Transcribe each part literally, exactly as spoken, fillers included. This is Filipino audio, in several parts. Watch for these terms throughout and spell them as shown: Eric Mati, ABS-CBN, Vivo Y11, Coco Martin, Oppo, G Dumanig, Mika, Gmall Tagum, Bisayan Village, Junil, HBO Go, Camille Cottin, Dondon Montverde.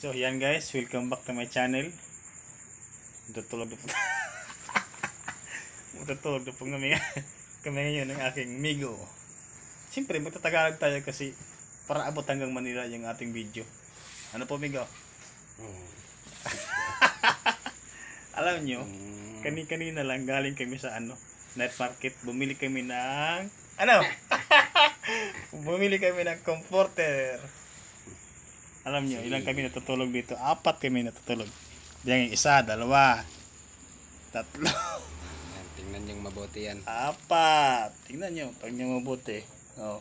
So yan guys, welcome back to my channel. Matutulog na po matutulog na po kami ngayon ng aking migo. Siyempre magtatagalog tayo kasi para abot hanggang Manila yung ating video. Ano po migo? Alam nyo, kani-kanina lang galing kami sa ano night market, bumili kami ng ano? Bumili kami ng comforter. Alam nyo, ilang kami natutulog dito? Apat kami natutulog. Diyan yung isa, dalawa, tatlo. Yan, tingnan nyo mabuti yan. Apat. Tingnan nyo, pag nyo mabuti. Oh.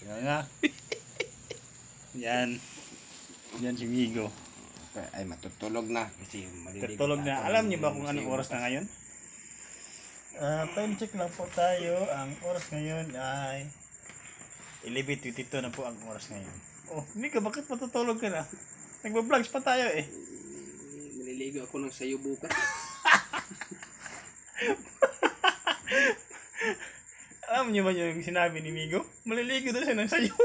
Tingnan nga. Yan. Yan si Migo. Ay, matutulog na. Kasi matutulog na. Alam nyo ba kung anong oras na ngayon? Uh, time check lang po tayo. Ang oras ngayon ay eleven twenty-two na po ang oras ngayon. Oh, Mika, bakit matutulog ka na? Nagba-vlogs pa tayo eh. Maliligo ako ng sayo bukas. Alam niyo ba yung sinabi ni Migo? Maliligo daw siya ng sayo.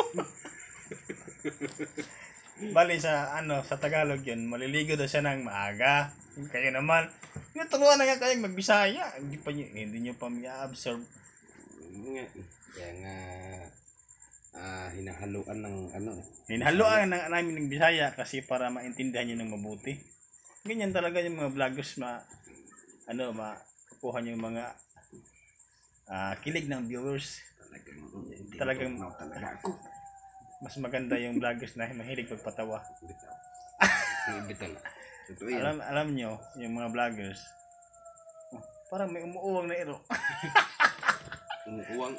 Bali sa ano, sa Tagalog yun, maliligo daw siya ng maaga. Kayo naman, naturuan na nga kayong magbisaya. Hindi pa nyo, hindi nyo pa may absorb. Kaya nga, uh, hinahaluan ng ano. Hinahaluan ng, namin ng Bisaya kasi para maintindihan nyo ng mabuti. Ganyan talaga yung mga vloggers ma, ano, makukuha nyo yung mga uh, kilig ng viewers. Talagang, talagang ma, talaga ako. Mas maganda yung vloggers na mahilig magpatawa. Bital. Alam, alam nyo, yung mga vloggers, oh, parang may umuuwang na iro. Umuuwang?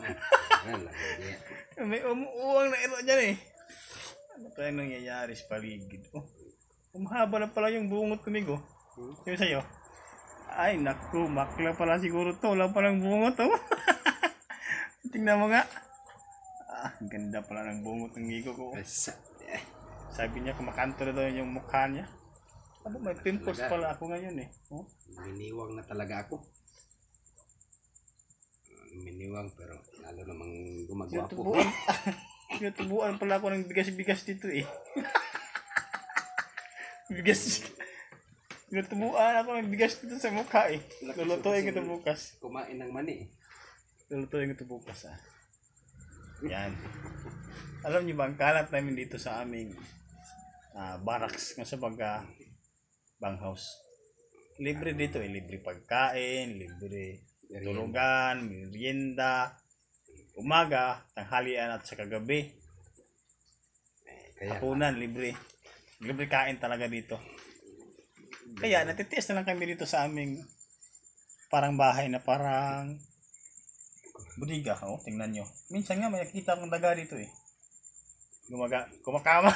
May umuuwang na iro dyan eh. Ano kaya nangyayari sa paligid? Oh, umahaba na pala yung bungot kumigo. Hmm? Yung sa'yo. Ay naku, makla pala siguro to. Wala palang bungot oh. Tingnan mo nga. Ah, ganda pala ng bungot ng migo ko. Sabi niya kumakanto na daw yung mukha niya. Ano, may pimples pala ako ngayon eh. Oh? Miniwang na talaga ako. Miniwang pero lalo namang gumagawa po. Tinutubuan pala ako ng bigas-bigas dito eh. Bigas. Tinutubuan ako ng bigas dito sa mukha eh. Lulutuin ito bukas. Kumain ng mani eh. Lulutuin ito bukas ah. Yan. Alam niyo ba ang kalat namin dito sa aming uh, barracks kasi baga bang house. Libre dito eh. Libre pagkain, libre tulugan, merienda, umaga, tanghalian at saka gabi. Hapunan, libre. Libre kain talaga dito. Kaya natitiis na lang kami dito sa aming parang bahay na parang budiga. Oh, tingnan nyo. Minsan nga may nakita akong daga dito eh. Gumaga, kumakama.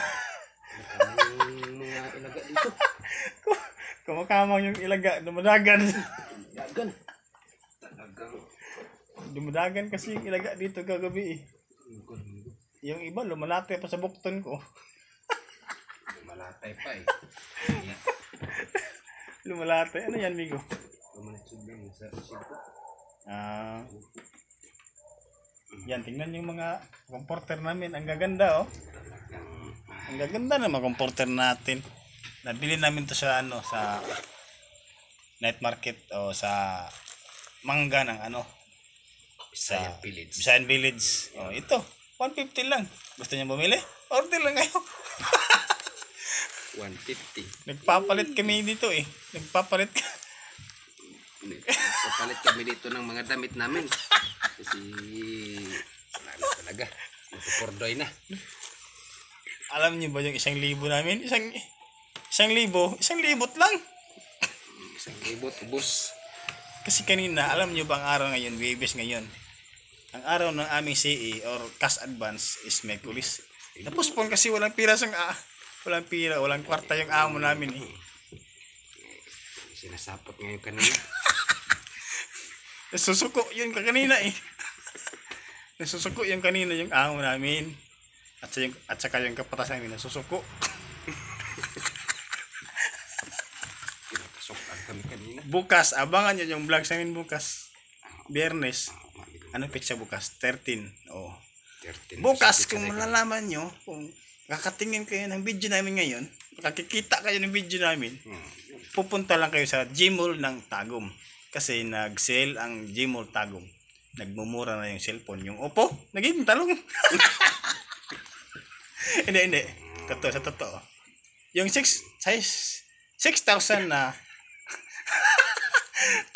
Mga ilaga dito. Kumakamang yung ilaga, dumadagan. Dumadagan. Talagang. Dumadagan kasi yung ilaga dito kagabi eh. Yung iba lumalatay pa sa bukton ko. Lumalatay pa eh. Lumalatay. Ano yan, Migo? Lumalatay lang sa isip ko. Ah. Yan, tingnan yung mga comforter namin. Ang gaganda oh. Ang gaganda na mga comforter natin. Nabili namin to sa ano sa night market o sa mangga ng ano Bisayan Village. Bisayan Village. Oh, ito, one fifty lang. Gusto niyo bumili? Order lang kayo. one fifty. Nagpapalit kami dito eh. Nagpapalit. Nagpapalit kami dito ng mga damit namin. Kasi wala talaga. Nasupordoy na. Alam niyo ba yung isang libo namin? Isang Isang libo? Isang libot lang? Isang libot, ubos. Kasi kanina, alam nyo ba ang araw ngayon, Webes ngayon? Ang araw ng aming C E or cash advance is Merkulis. Tapos po kasi walang pira, sang, ah, walang pira, walang kwarta yung amo namin eh. Sinasapot ngayon kanina. Nasusuko yun ka kanina eh. Nasusuko yung kanina yung amo namin. At, yung, at saka yung kapatas namin nasusuko. Bukas, abangan nyo yung vlog namin bukas. Biyernes. Anong pitsa bukas? thirteen. Oh. thirteen. Bukas, kung malalaman nyo kung kakatingin kayo ng video namin ngayon, makikita kayo ng video namin, pupunta lang kayo sa Gmall ng Tagum. Kasi nag-sale ang Gmall Tagum. Nagmumura na yung cellphone. Yung Oppo, naging talong. Hindi, hindi. Totoo, sa totoo. Yung six thousand na...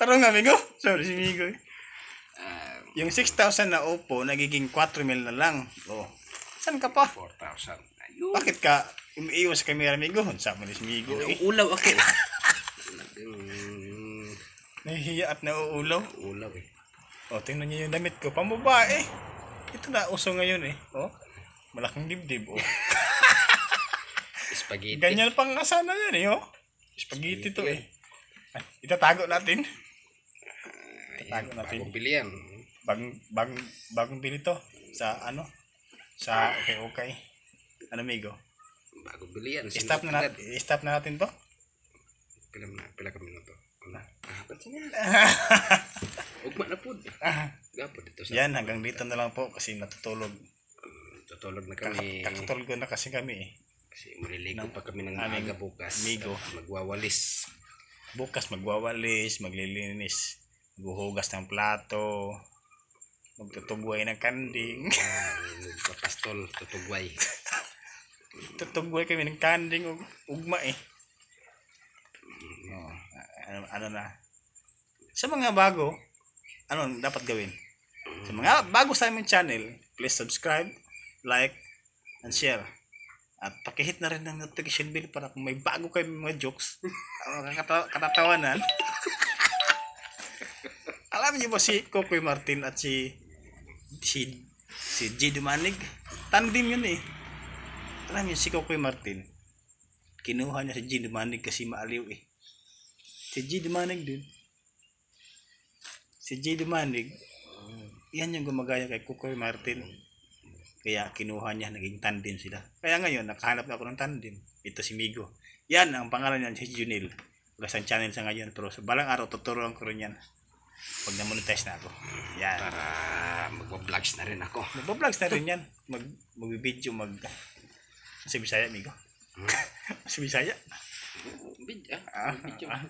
Tarong, amigo. Sorry, si amigo. Yung six thousand na Oppo, nagiging four mil na lang. Oh. Saan ka pa? four thousand. Bakit ka umiiwan sa camera, amigo? Saan mo ni si amigo? Eh? Ulaw, okay. Nahihiya at nauulaw. Ulaw, eh. O, tingnan niyo yung damit ko. Pambabae. Ito na, uso ngayon, eh. O, malaking dibdib, o. Spaghetti. Ganyan pang kasana yan, eh, o. Spaghetti, Spaghetti to, eh. Ay, itatago natin. Itatago natin. Bagong pilihan. Bagong, bagong, bagong pili to. Sa, ano? Sa, okay, okay. Ano, amigo? Bagong pilihan. I-stop na natin. I-stop na natin to. Pila, pila kami na to. Wala. Ugma na po. Yan, hanggang dito na lang po kasi natutulog. Natutulog na kami. Kakatulog na kasi kami. Kasi mariligo pa kami ng maaga bukas. Magwawalis. Bukas magwawalis, maglilinis. Maghuhugas ng plato. Magtutugway ng kanding. Magpapastol, tutugway. Tutugway kami ng kanding. Ugma eh. Oh, ano, ano na sa mga bago, ano dapat gawin sa mga bago sa aming channel, please subscribe, like and share, at pakihit na rin ng notification bell para kung may bago kayo mga jokes kata katatawanan. Alam niyo ba si Coco Martin at si si, si G Dumanig, tandem yun eh. Alam niyo si Coco Martin kinuha niya si G Dumanig kasi maaliw eh. Si G Dumanig din. Si G Dumanig, yan yung gumagaya kay Coco Martin. Kaya kinuha niya, naging tandem sila. Kaya ngayon, nakahanap na ako ng tandem. Ito si Migo. Yan, ang pangalan niya, si Junil. Wala sa channel sa ngayon, pero sa balang araw, tuturuan ko rin yan. Pag na-monetize na ako. Yan. Para magpa-vlogs na rin ako. Magpa-vlogs na rin yan. Mag, mag-video, mag... Kasi Bisaya, Migo. Kasi Bisaya. Bidya, ah, bidya. Ah.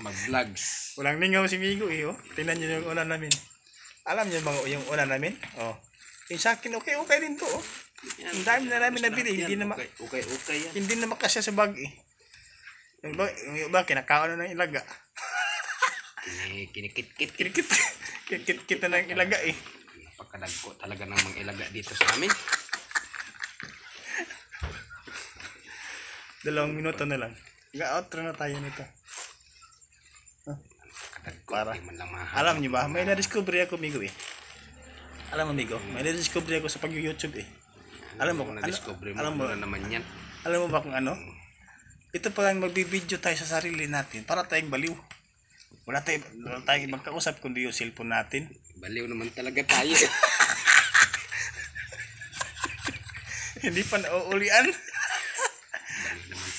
Mag-vlogs. Walang ningaw si Migo eh, oh. Tingnan nyo yung ulan namin. Alam nyo mga yung ulan namin? Oh. Yung sa akin, okay, okay din to, oh. Ang dami na namin nabili. Hindi na, okay, okay, okay yan. Hindi na makasya sa bag eh. Yung bag, yung bag, kinakaon na ng ilaga. Kinikit-kit. Kinikit. Kinikit-kit na ng ilaga eh. Napakadagko talaga ng mga ilaga dito sa amin. Dalawang minuto na lang. Iga-outro na tayo nito. Huh? Para. Alam niyo ba, may na-discovery ako, Migo eh. Alam mo, Migo, may na-discovery ako sa pag-YouTube eh. Alam mo kung na-discovery mo na naman yan. Alam mo ba kung ano? Ito pa lang magbibideo tayo sa sarili natin para tayong baliw. Wala tayong, wala tayong magkausap kundi yung cellphone natin. Baliw naman talaga tayo. Hindi pa nauulian.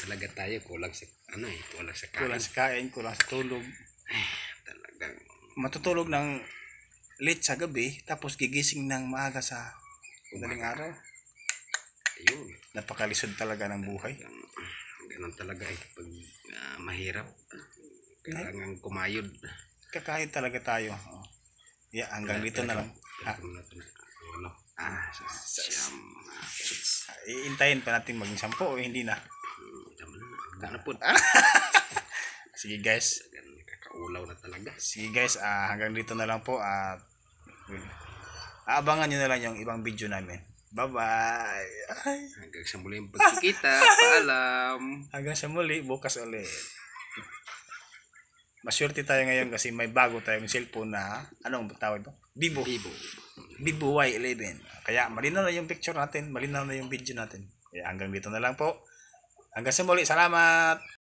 Talaga tayo, kulang sa ano eh, kulang sa kain. Kulang sa kain, kulang sa tulog. Ay, talagang matutulog ng late sa gabi tapos gigising ng maaga sa madaling araw. Ayun, napakalisod talaga ng buhay. Ganun talaga eh pag uh, mahirap. Kailangan kumayod. Kakayod talaga tayo. Oh. Yeah, hanggang dito na lang. Ha? Ano? Ah, siyam. Iintayin pa natin maging sampo o hindi na. Gana po. Sige guys, kakaulaw na talaga. Sige guys, ah, hanggang dito na lang po at aabangan nyo na lang yung ibang video namin. Bye bye. Ay. Hanggang sa muli yung pagkikita. Paalam. Hanggang sa muli, bukas ulit. Masyerte tayo ngayon kasi may bago tayong cellphone na anong tawag ito? Vivo. Vivo. Vivo Y eleven. Kaya malinaw na yung picture natin, malinaw na yung video natin. Kaya hanggang dito na lang po. Hanggang sa muli, salamat!